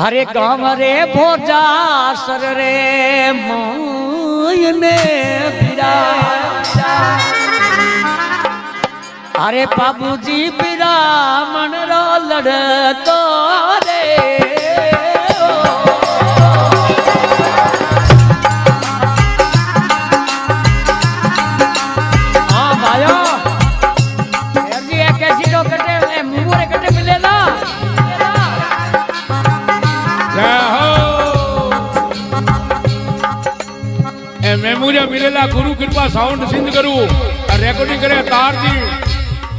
हरे गाँव रे भोजासर रे मायने बिराजा, अरे बाबूजी ब्राह्मण रो लड़तो रे, मेमोरिया मिलेला गुरु कृपा साउंड सिंध करू और रिकॉर्डिंग करे तार जी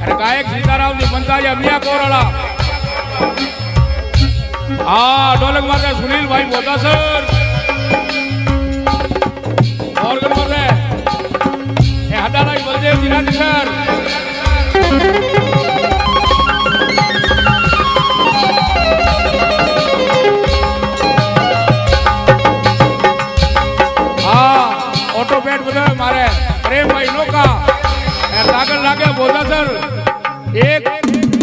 और गायक सितारामजी पंचारिया मिया कोराला आ ढोलक मारे सुनील भाई भोजासर और गन मारे ए हटालाई बलदेव जी राज सर मारे प्रेम भाई नोका लागल लागे भोजासर एक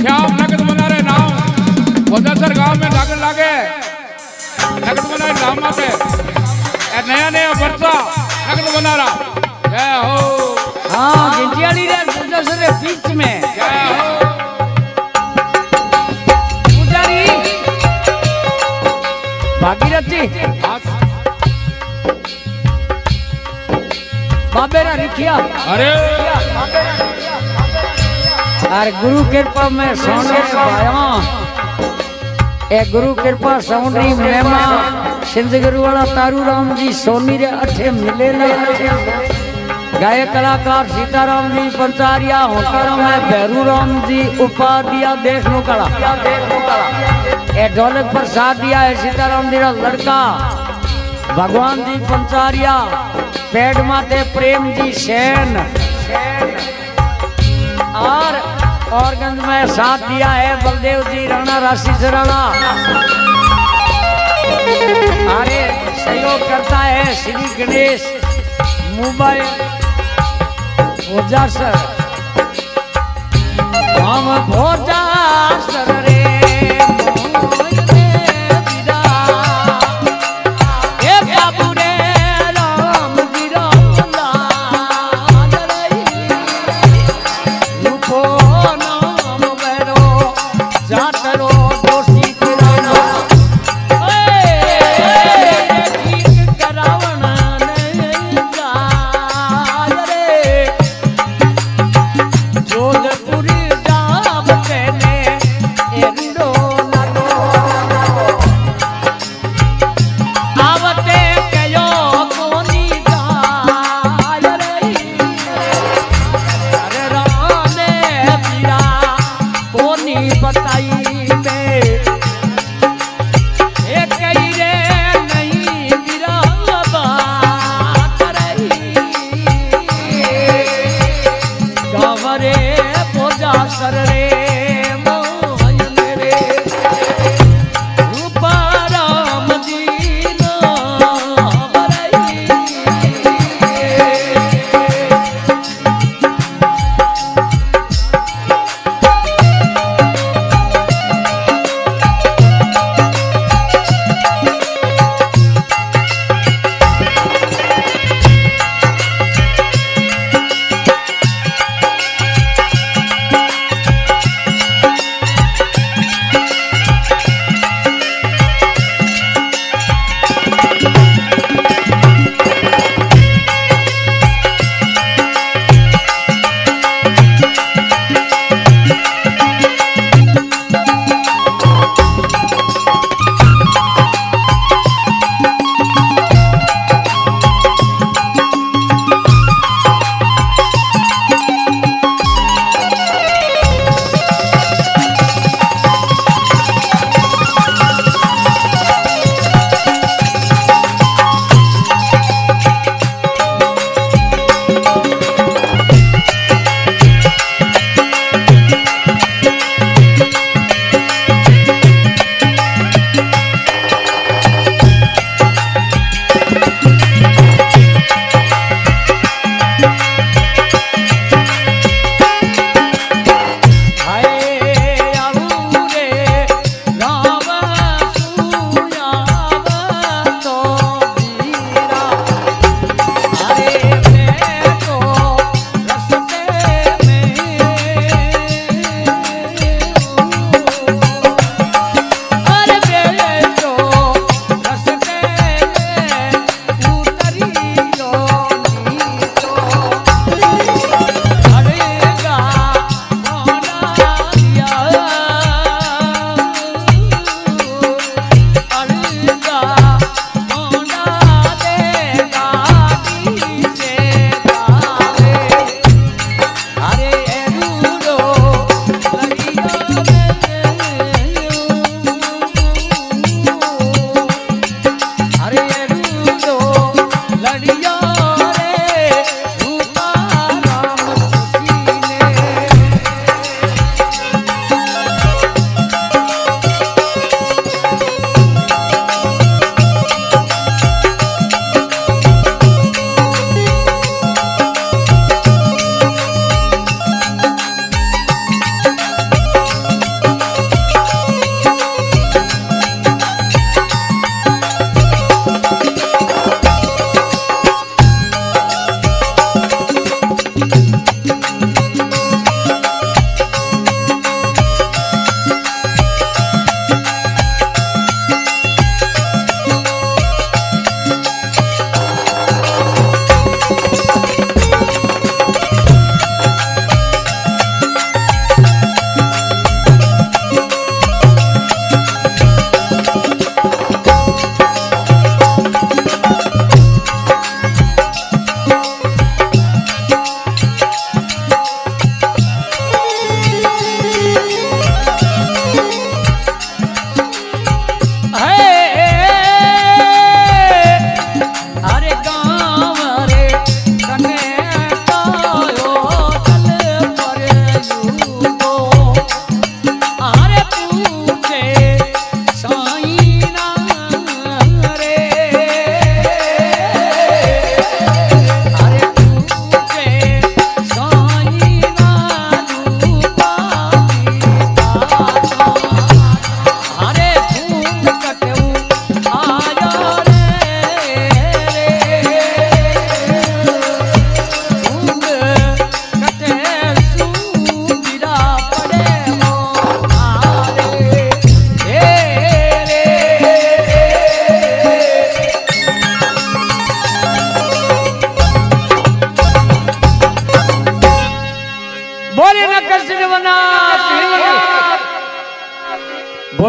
श्याम नगद बना रहे नाम भोजासर गांव में लागल लागे नगद बना नाम पे नया नया बच्चा नगद बना रहा जय हो। हां गिंजियाली रे भोजासर के बीच में जय हो पुजारी भागीरथ जी बाबेरा रिखिया अरे अरे गुरु कृपा में सोने भाया ए गुरु कृपा सौंदरी मेमा सिंध गुरु वाला तारू राम जी सोनी रे अठे मिले ना गायक कलाकार सीताराम जी पंचारिया होकारा में भैरू राम जी उपाध्याय देखनो कला ए ढोलक पर साथ दिया है सीताराम जी रा लड़का भगवान जी पंचारिया पेड़ माते प्रेम जी सेन और गंज में साथ दिया है बलदेव जी राणा राशि सराणा अरे सहयोग करता है श्री गणेश मुंबई भोजासर हम भोजासर रे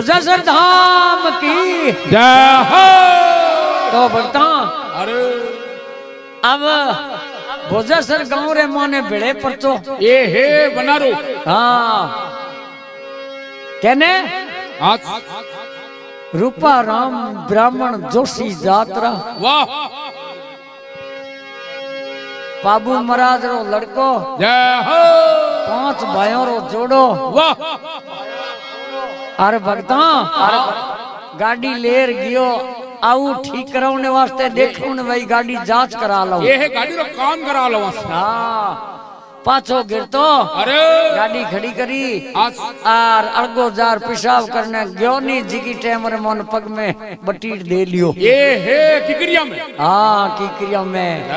भोजासर धाम की जय हो। तो भक्ता अरे अब भोजासर गांव रे माने बेड़े परचो ये हे बनारो हाँ कहने रूपाराम ब्राह्मण जोशी जात्रा वाह बाबू महाराज रो लड़को जय हो। 5 भाइयों रो जोड़ो वाह। अरे भक्ता गाड़ी लेर गियो आऊ ठीक कराने वास्ते देखो ने भाई गाड़ी जांच करा लो ये है गाड़ी रो काम करा लो हां पाछो गिरतो अरे गाड़ी खड़ी करी और अर्गो जार पेशाब करने गयो नी जिकी टाइम रे मन पग में बटीट दे लियो ये है किकरिया में हां किकरिया में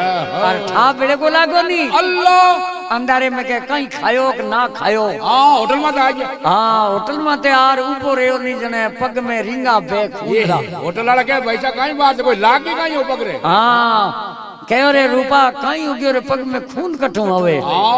और ठा बेड़े को लागो नी अल्लाह अंधारे में के कहीं खायो के ना खायो हां होटल में आ गया हां होटल में ते यार ऊपर रेयो नी जने पग में रिंगा बैग उड़ा होटल वाला के पैसा काई बात कोई लागी काई हो पग रे हां कयो रे रूपा काई उगियो रे पग में खून कठो आवे हां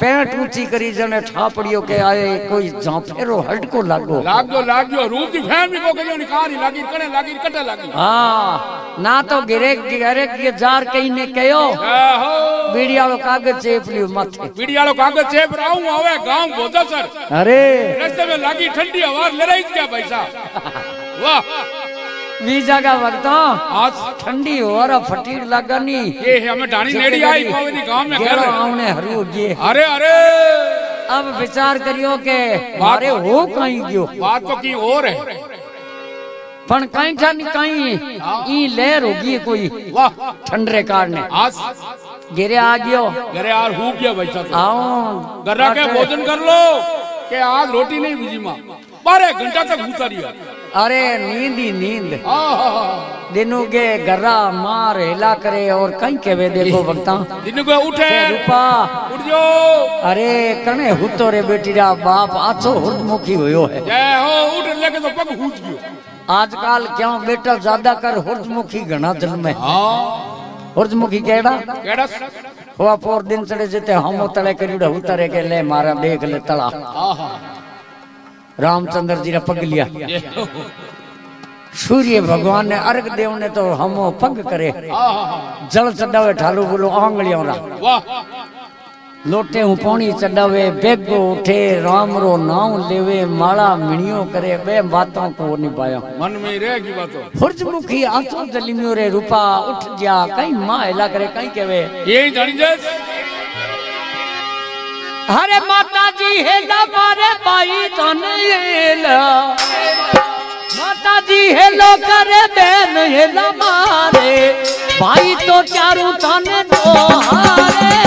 पेट ऊंची करी जने ठापड़ियो के आए कोई झांफेरो हट को लागो लागो रूप की फैमिली को गयो नी कारी लागी कने लागी कटे लागी हां ना तो गिरे के जार कहीं ने कयो हो बीड़ी वालो कागज चेप लियो माथे बीड़ी वालो कागज चेप राऊ आवे गांव भोजासर अरे रस्ते में लागी ठंडी हवा लड़ाई क्या भाई साहब वाह वी जगह वरता आज ठंडी और फटीर लागनी ये हमें डाणी लेडी आई पावेनी गांव में घर आउने हरियो गे अरे अरे अब विचार करियो के मारे हो कहीं गयो बात तो की और है पण कहीं जानी कहीं ई लहर होगी कोई वाह ठंडरे कारणे आज घरे आ गयो घरे यार हो गया भाई साहब आओ गरा के भोजन कर लो के आज रोटी नहीं मिली मां 12 घंटा तक घुसा रिया अरे नींद ही नींद दिनों के गरा मार हिला करे और कहीं के वे देखो भक्ता दिनों के उठे रूपा उठ जो अरे कने हुतो रे बेटीरा बाप आछो हुर्दमुखी होयो है जय हो उठ लेके तो पग हुज गयो आजकल क्यों बेटा ज्यादा कर हुर्दमुखी घना जन्म है हां हुर्दमुखी केड़ा केड़ा होवा पोर दिन चढ़े जते हम उतले करियो उतरे के ले मारा देख ले तला आहा रामचंद्र जी रा पग लिया सूर्य भगवान ने अर्घ देव ने तो हम पग करे आहा जल चढ़ावे ठालू बोलो आंगलियों रा वाह लोटे हूं पानी चढ़ावे बेगो उठे राम रो नाम लेवे माला मिणियो करे बे बातों को निभाया मन में रह की बातों हुर्जमुखी आंसू जलिमियो रे रूपा उठ जा कहीं मां हिला करे कहीं केवे यही जानी जस हरे माता जी हे दबारे बाई थाने हेला माता जी हेलो करे बहन हेला मारे भाई तो चारू थाने तो हारे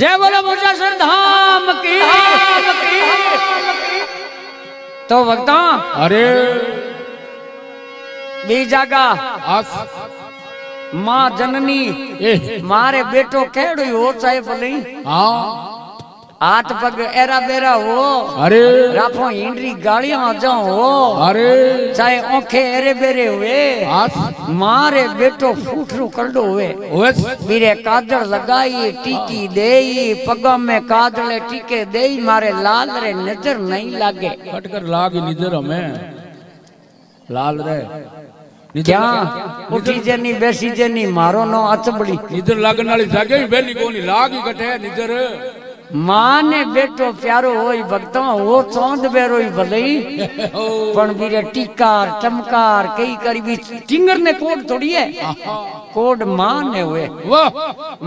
जय बोलो भोजासर धाम की। तो भक्तों, अरे बीजा का माँ जननी मारे बेटो केड़ो हो चाहे भले हाथ पग एरा बेरा हो, अरे राफो हिंडरी गाड़िया जाओ हो, अरे चाहे ओखे एरे बेरे हुए मारे बेटो फूटरू कल्डो हुए मेरे काजल लगाई टीकी देई पगों में काजले टीके देई मारे लाल रे नजर नहीं लागे फटकर लागी नजर हमें लाल रे क्या उठी जनी बेसी जनी मारो नो अचबड़ी नजर लागन वाली जागे बेली कोनी लागी कटे नजर माँ ने बेटो प्यारो होई भक्तों वो चौंद बेरो भले टीकार चमकार कई करीबी टिंगर ने कोड थोड़ी है कोड माँ ने हुए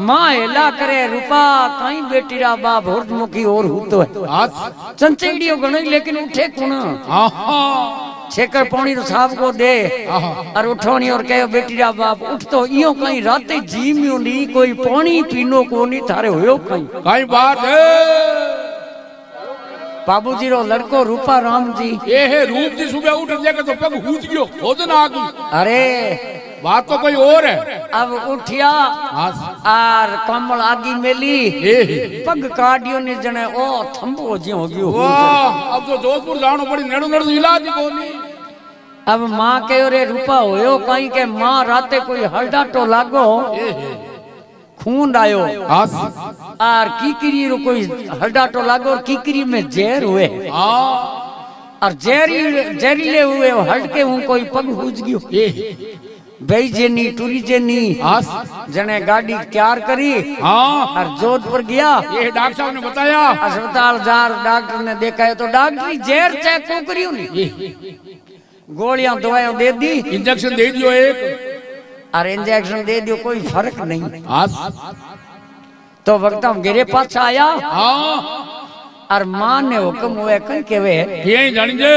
माँ हेला करे रूपा कई बेटी रा बाप होर्द मुखी और हुतो है चंचेड़ियो गणी लेकिन उठे कुना छेकर पौनी तो साहब को दे और उठोनी और कहो बेटी रा बाप उठ तो यो कहीं राते जीम्यू नहीं कोई पानी पीनो को नहीं थारे होयो कहीं बात है। बाबूजी रो लड़को रूपाराम जी ये है रूप जी सुबह उठ जाकर तो पग हूज गयो भोजन आ गई अरे बात तो कोई और है। अब उठिया आर कमल आगी मेली पग काटियो ने जने ओ थंबो जी हो गयो वाह अब तो जोधपुर लाणो पड़ी नेड़ो नेड़ो इलाज कोनी। अब मां के रे रूपा होयो कहीं के मां राते कोई हल्दा तो लागो खून आयो आर कीकरी रो कोई हल्दा तो लागो और कीकरी में जहर हुए और जहरीले हुए हल्के हूं कोई पग हुज गयो बेजनी टूरी जेनी जने गाड़ी तैयार करी और जोधपुर गया ये डॉक्टर साहब ने बताया अस्पताल जार डॉक्टर ने देखा तो डॉक्टर जहर चेक करी गोलियां दवाएं दे दी इंजेक्शन दे दियो एक और इंजेक्शन दे दियो कोई फर्क नहीं। तो वक्त हम घेरे पास आया और माँ ने हुक्म हुए कहीं के वे यही जानी जे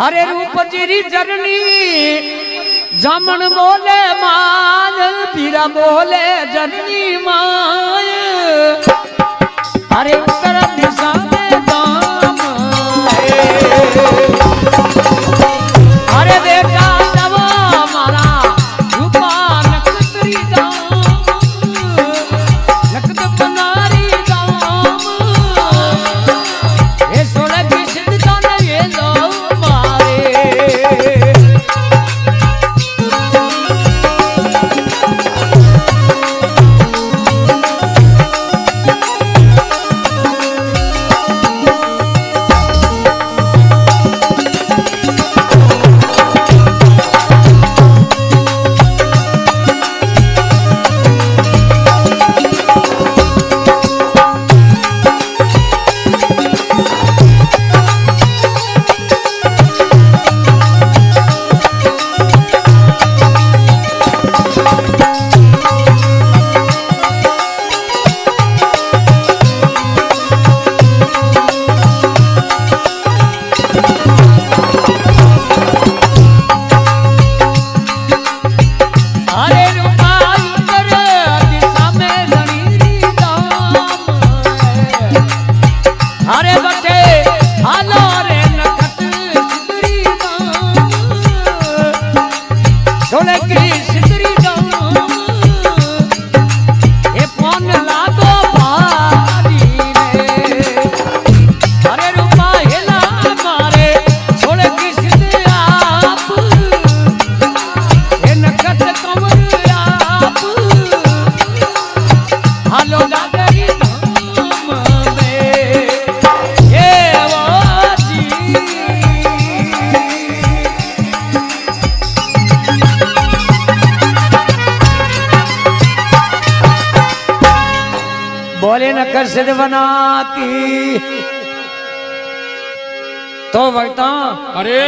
हरे रूप जीरी जननी जामन बोले मान पीरा बोले जननी माय हरे उत्तर दिशा में दाम हरे बेटा नवा मारा रूपा नक्षत्री दाम नक्षत बनारी दाम ये सोलह की सिद्धता ने ये लो भोले न कर्षित बनाती। तो भक्ता अरे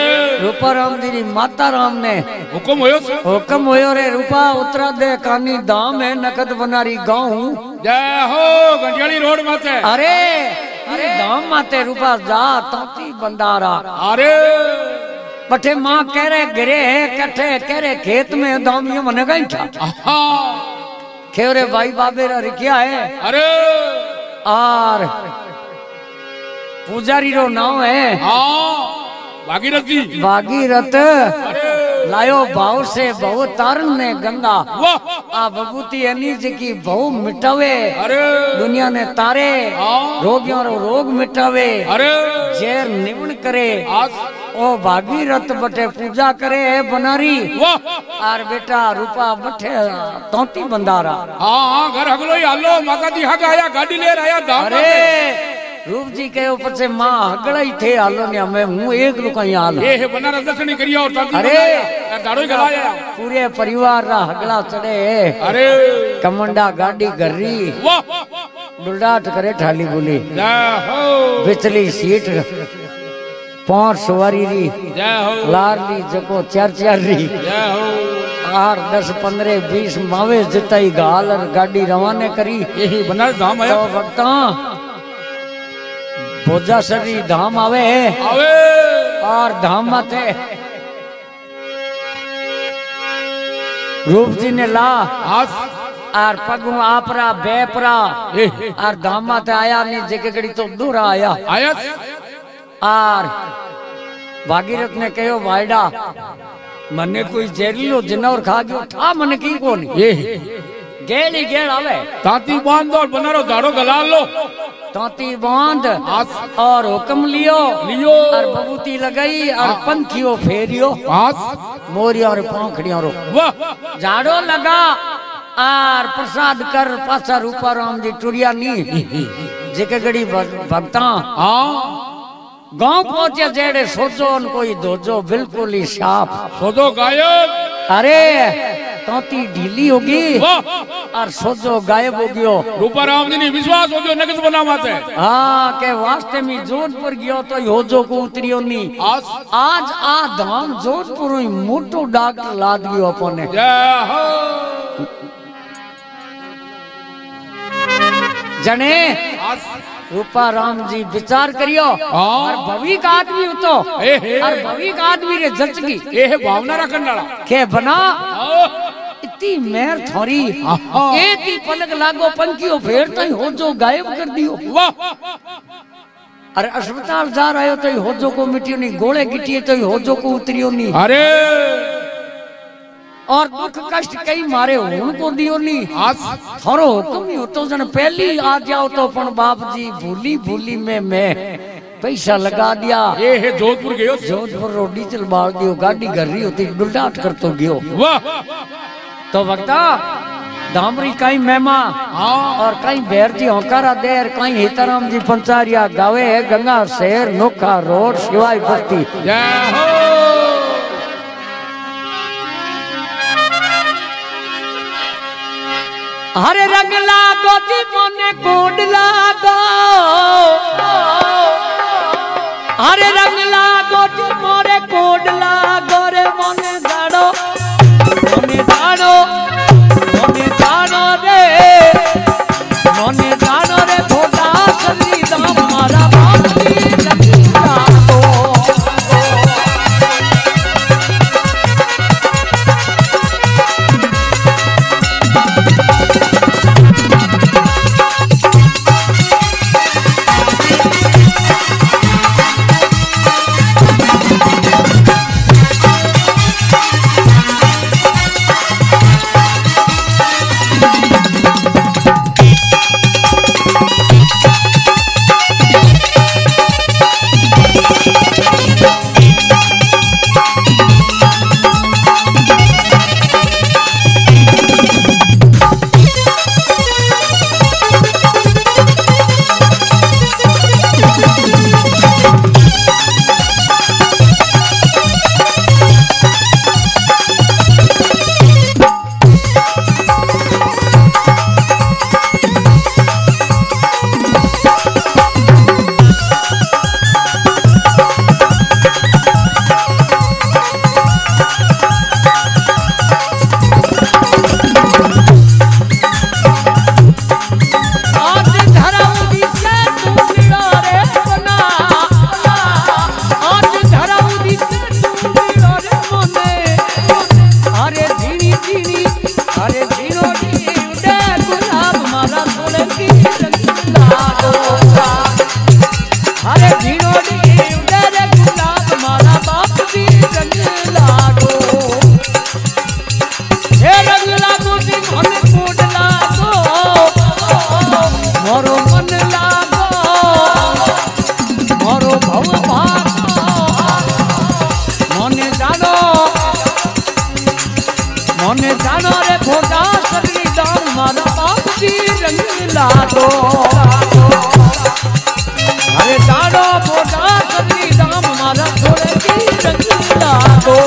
रूपाराम जी माता राम ने हुक्म होयो रे रूपा उतरा दे कानी दाम है नकद बनारी गाँव जय हो गंडियाली रोड माते। अरे अरे दाम माते रूपा जा ताती बंदारा। अरे पठे माँ कह रहे गिरे है कठे कह रहे खेत में दाम ये मन गई था खेवरे भाई बाबे रिकिया है। अरे आर पुजारी रो नाम है भागीरथ जी भागीरथ लायो भाव से बहु तारण ने गंगा आ भगवती अनिज की बहु मिटावे। अरे दुनिया ने तारे रोगियों रो रोग मिटावे। अरे जहर निवन करे ओ भागीरथ बटे पूजा करे है बनारी आर बेटा रूपा बटे तोती बंदारा। हाँ घर हगलो ही हलो माता जी हग आया गाड़ी ले आया दाम। अरे रूप जी के ऊपर से माँ हगड़ा ही थे आलो ने मैं हूँ एक लुकाई आलो ये है बना रजनी करिया और तांती। अरे दारू गलाया पूरे परिवार रा हगड़ा चढ़े। अरे कमंडा गाड़ी गर्री डुलडाट करे ठाली बोली बिचली सीट 5 सवारी री लार ली जको 4-4 री 8, 10, 15, 20 मावे जिताई गाल और गाड़ी रवाने करी यही बना धाम आया। तो वक्ता भोजासर री धाम आवे आवे और धाम माते रूप जी ने ला आर पगु आपरा बेपरा आर धाम माते आया नहीं जेके घड़ी तो दूर आया आर भागीरथ ने कहो भाईडा मने कोई जहरीलो जनावर खा गयो था मने की कोनी गेल ही गेल आवे ताती बांध और बनारो दाड़ो गला लो ताती बांध और हुक्म लियो लियो और बबूती लगाई और पंखियों फेरियो मोरिया और पंखड़ियों रो झाड़ो लगा और प्रसाद कर पासा रूपाराम जी टुरिया नी जेके घड़ी भक्ता गांव पहुंचे जेड़े सोचो न कोई दोजो बिल्कुल ही साफ सोचो गायब। अरे ताती ढीली होगी और सोचो गायब हो गयो रूपाराम जी ने विश्वास हो गयो नगद बनावाते। हाँ के वास्ते में जोधपुर गयो तो योजो को उतरियो नी आज आ धाम जोधपुर ही मोटो डॉक्टर लाद गयो अपने जने रूपाराम जी विचार करियो और भवी का आदमी तो और भवी का आदमी रे जच की ए भावना रखना के बना इतनी मेहर थोड़ी एक ही पलक लागो पंखियों फेर तो हो जो गायब कर दियो। अरे अस्पताल जा रहे हो तो हो जो को मिटियो नहीं गोले गिटिए तो हो जो को उतरियो नहीं। अरे और दुख कष्ट कई मारे उनको दियो नहीं थोरो हुक्म नहीं होतो जन पहली आ जाओ तो पण बाप जी भूली भूली में पैसा लगा दिया ये है जोधपुर गयो जोधपुर रो डीजल बाल दियो गाड़ी घर रही होती डुलडाट करतो गयो। तो वक्ता दामरी कई मेमा और कई बैर जी होकारा देर कई हिताराम जी पंचारिया गावे है गंगा शहर नोखा रोड शिवाय बस्ती। हरे रंग लागो जीवन कूड लागो हरे रंग लागो जी मोरे कूड लागो रे मोने जाड़ो रे मोने जाड़ो रे भोजासर जी धाम मारा तुलसी रंग ला दो। अरे दाड़ो बोटा सभी दाम मारा तुलसी रंग ला दो।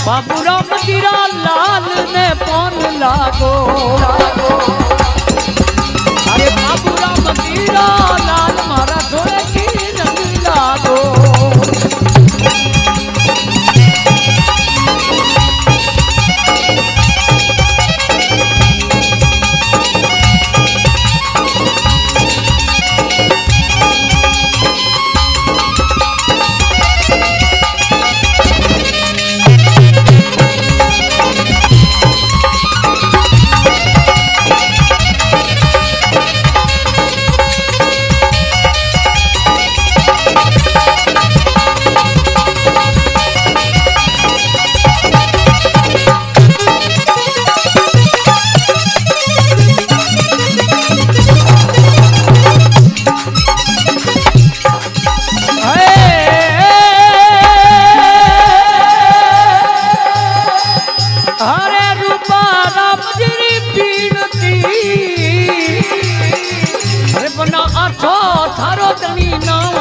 बाबूराम जीरा लाल ने पान लागो। अरे बाबूराम जीरा लाल मारा थोड़े की रंग लागो।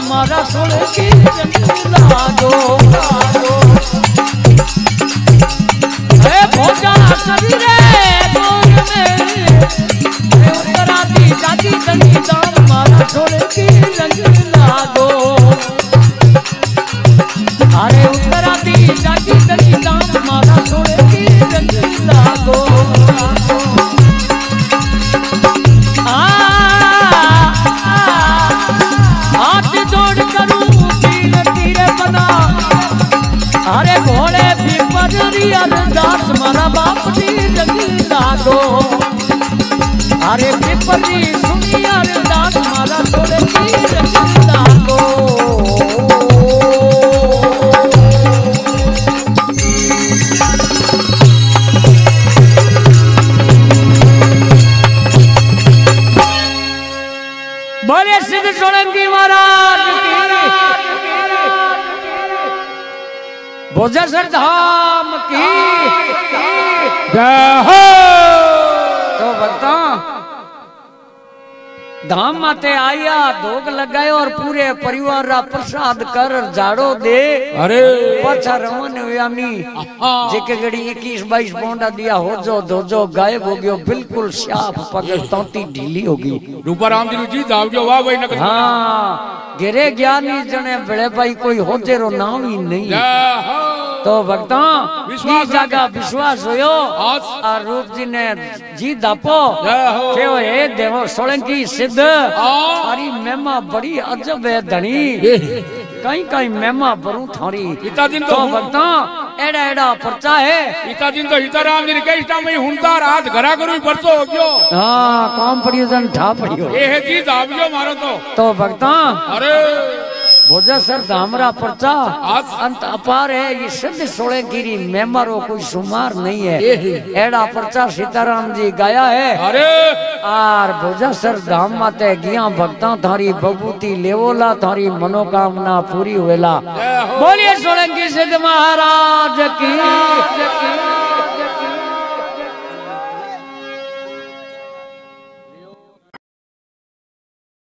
मारा सोल के जंगला दो। हे भोजासर रे बोल में उत्तरा दी जाती तनी दाम मारा सोल के जंगला दो। अरे उत्तरा दी जाती तनी दाम मारा सोल के जंगला दो। अरे घोड़े भी पंचारिया दास मारा बाप दी रंग ला दो। अरे पिपरी सुनिया दास मारा घोड़े की रंग ला दो। बोले सिद्ध सोलंकी महाराज भोजासर धाम की जय हो। तो बता धाम माते आया धोग लगायो और पूरे परिवार रा प्रसाद कर झाड़ो दे। अरे पाछा रवन होयामी जेके घड़ी 21-22 बोंडा दिया हो जो धोजो गायब हो गयो बिल्कुल साफ पगड़ तोती ढीली होगी। रूपाराम जी जाओ वाह भाई नक हां गिरे ज्ञानी जने बड़े भाई कोई होजेरो नाम ही नहीं। तो भक्तों विश्वास जागा विश्वास होयो और रूप जी ने जी दापो के वो हे देवो सोलंकी सिद्ध हरी मेमा बड़ी अजब है धनी। कहीं कहीं मेमा भरू थारी पिताजी तो भक्ता एड़ा एड़ा पर्चा है पिताजी तो सीताराम जी के इष्टा में हुंता रात घरा करू परसो हो गयो। हां काम पड़ियो जन ठा पड़ियो ए है चीज आवजो मारो तो भक्ता। अरे भोजासर धामरा पर्चा अंत अपार है ये सिद्ध सोले गिरी मेमा रो कोई शुमार नहीं है। एड़ा पर्चा सीताराम जी गाया है। अरे आर भोजासर धाम माते गिया भक्ता थारी बबूती लेवोला थारी मनोकामना पूरी होएला। बोलिए सोलंकी सिद्ध महाराज की।